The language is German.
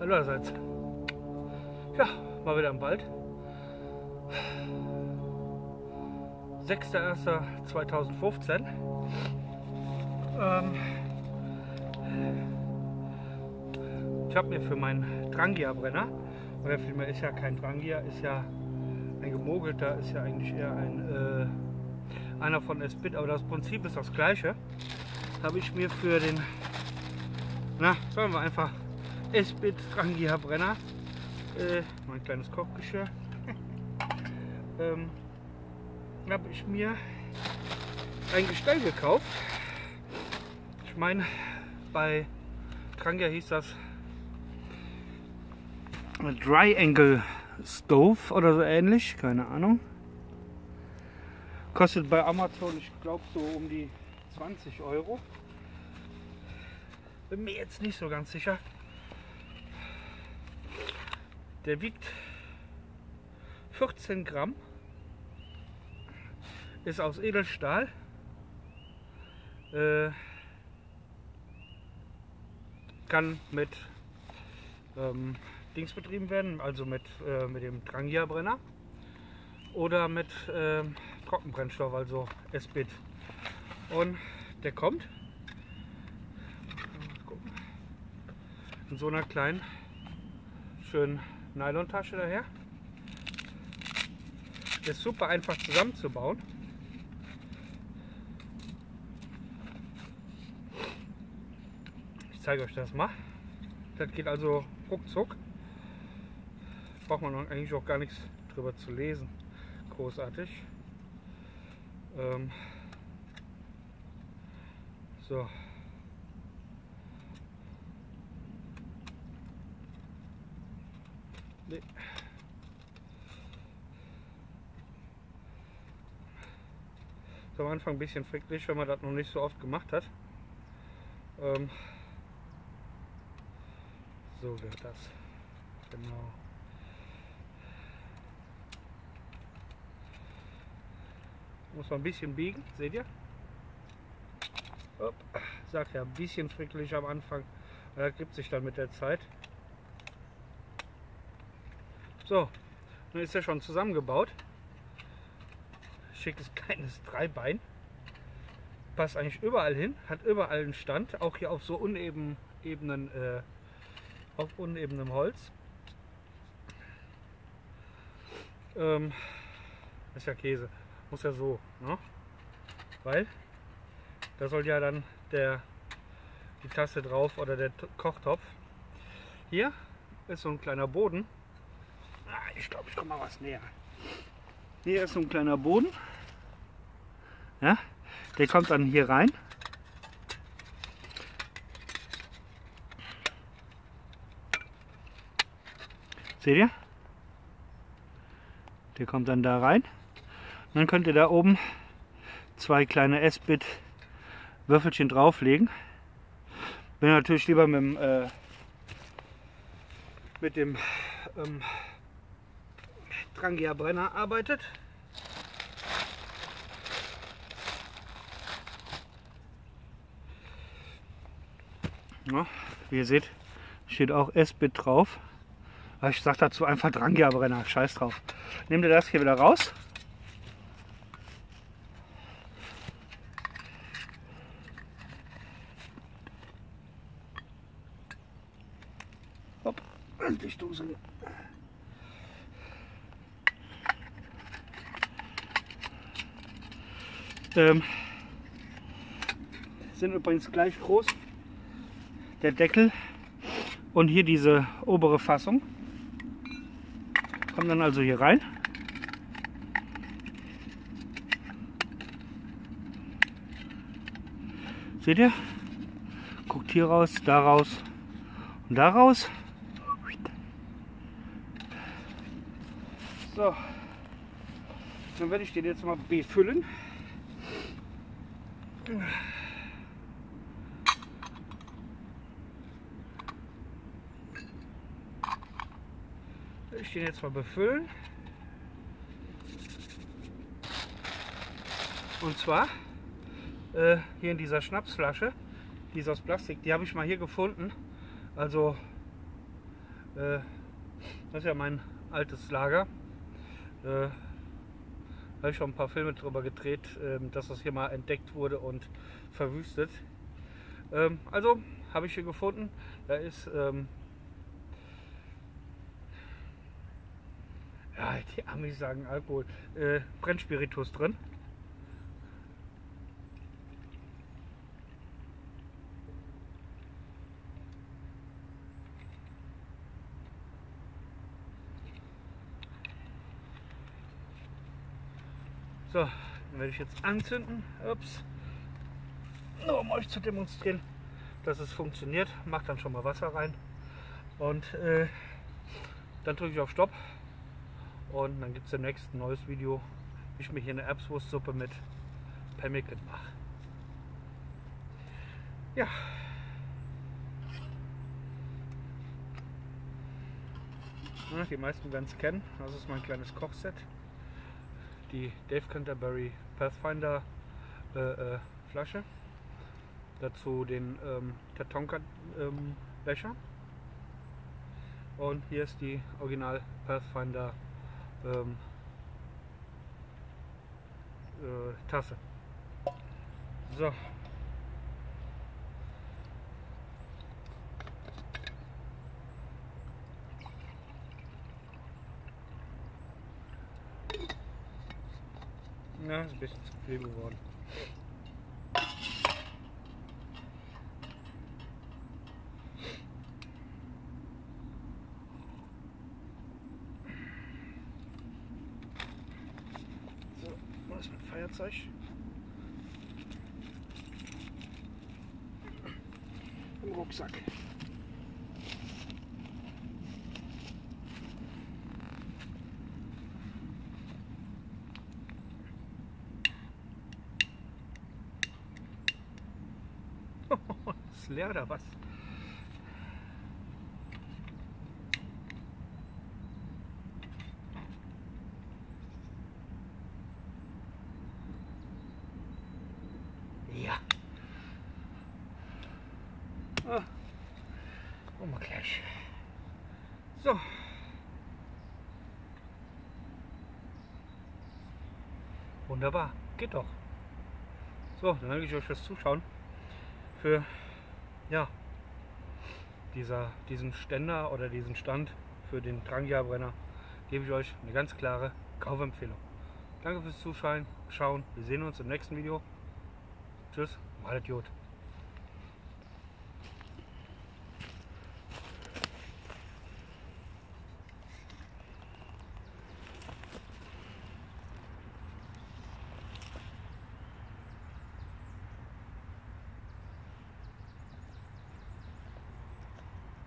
Hallo allerseits. Ja, mal wieder im Wald. 6.1.2015. Ich habe mir für meinen Trangia-Brenner, oder vielmehr ist ja kein Trangia, ist ja ein gemogelter, ist ja eigentlich eher einer von Esbit, aber das Prinzip ist das gleiche. Habe ich mir für den, sagen wir einfach Esbit Trangia Brenner, mein kleines Kochgeschirr, habe ich mir ein Gestell gekauft. Ich meine, bei Trangia hieß das Triangle Stove oder so ähnlich, keine Ahnung. Kostet bei Amazon, ich glaube, so um die 20 Euro. Bin mir jetzt nicht so ganz sicher. Der wiegt 14 Gramm. Ist aus Edelstahl. Kann mit Dings betrieben werden, also mit dem Trangia-Brenner oder mit Trockenbrennstoff, also Esbit. Und der kommt in so einer kleinen, schönen Nylontasche daher. Ist super einfach zusammenzubauen. Ich zeige euch das mal. Das geht also ruckzuck. Braucht man eigentlich auch gar nichts drüber zu lesen. Großartig. So. Nee. Ist am Anfang ein bisschen fricklich, wenn man das noch nicht so oft gemacht hat. So wird das. Genau. Muss man ein bisschen biegen, seht ihr? Hopp. Ich sag ja, ein bisschen frickelig am Anfang. Das gibt sich dann mit der Zeit. So, nun ist er schon zusammengebaut. Schickes kleines Dreibein. Passt eigentlich überall hin, hat überall einen Stand, auch hier auf so unebenem Holz. Ist ja Käse, muss ja so, ne? Weil da soll ja dann die Tasse drauf oder der Kochtopf. Hier ist so ein kleiner Boden. Ich glaube, ich komme mal was näher. Hier ist so ein kleiner Boden. Ja, der kommt dann hier rein. Seht ihr? Der kommt dann da rein. Und dann könnt ihr da oben zwei kleine Esbit-Würfelchen drauflegen. Bin natürlich lieber mit dem Trangia Brenner arbeitet. Ja, wie ihr seht, steht auch Esbit drauf. Aber ich sag dazu einfach Trangia Brenner, scheiß drauf. Nehmt ihr das hier wieder raus. Hopp, endlich Dose. Sind übrigens gleich groß, der Deckel und hier diese obere Fassung. Kommen dann also hier rein. Seht ihr? Guckt hier raus, da raus und da raus. So, dann werde ich den jetzt mal befüllen. Ich den jetzt mal befüllen. Und zwar hier in dieser Schnapsflasche, die ist aus Plastik, die habe ich mal hier gefunden. Also Das ist ja mein altes Lager. Habe ich schon ein paar Filme drüber gedreht, dass das hier mal entdeckt wurde und verwüstet. Also habe ich hier gefunden, da ist ja, die Amis sagen Alkohol, Brennspiritus drin. So, den werde ich jetzt anzünden. Ups. Nur um euch zu demonstrieren, dass es funktioniert. Macht dann schon mal Wasser rein. Und dann drücke ich auf Stopp. Und dann gibt es demnächst ein neues Video, wie ich mir hier eine Erbswurstsuppe mit Pamiklet mache. Ja. Na, die meisten werden es kennen. Das ist mein kleines Kochset. Die Dave Canterbury Pathfinder Flasche, dazu den Tatonka Becher und hier ist die Original Pathfinder Tasse. So. Ja, ist ein bisschen zu viel geworden. So, was ist mit Feuerzeug? Im Rucksack. Leer oder was? Ja. Ah. Und mal gleich. So. Wunderbar. Geht doch. So, dann danke ich euch fürs Zuschauen. Für ja, diesen Ständer oder diesen Stand für den Trangia Brenner gebe ich euch eine ganz klare Kaufempfehlung. Danke fürs Zuschauen. Wir sehen uns im nächsten Video. Tschüss, macht's gut.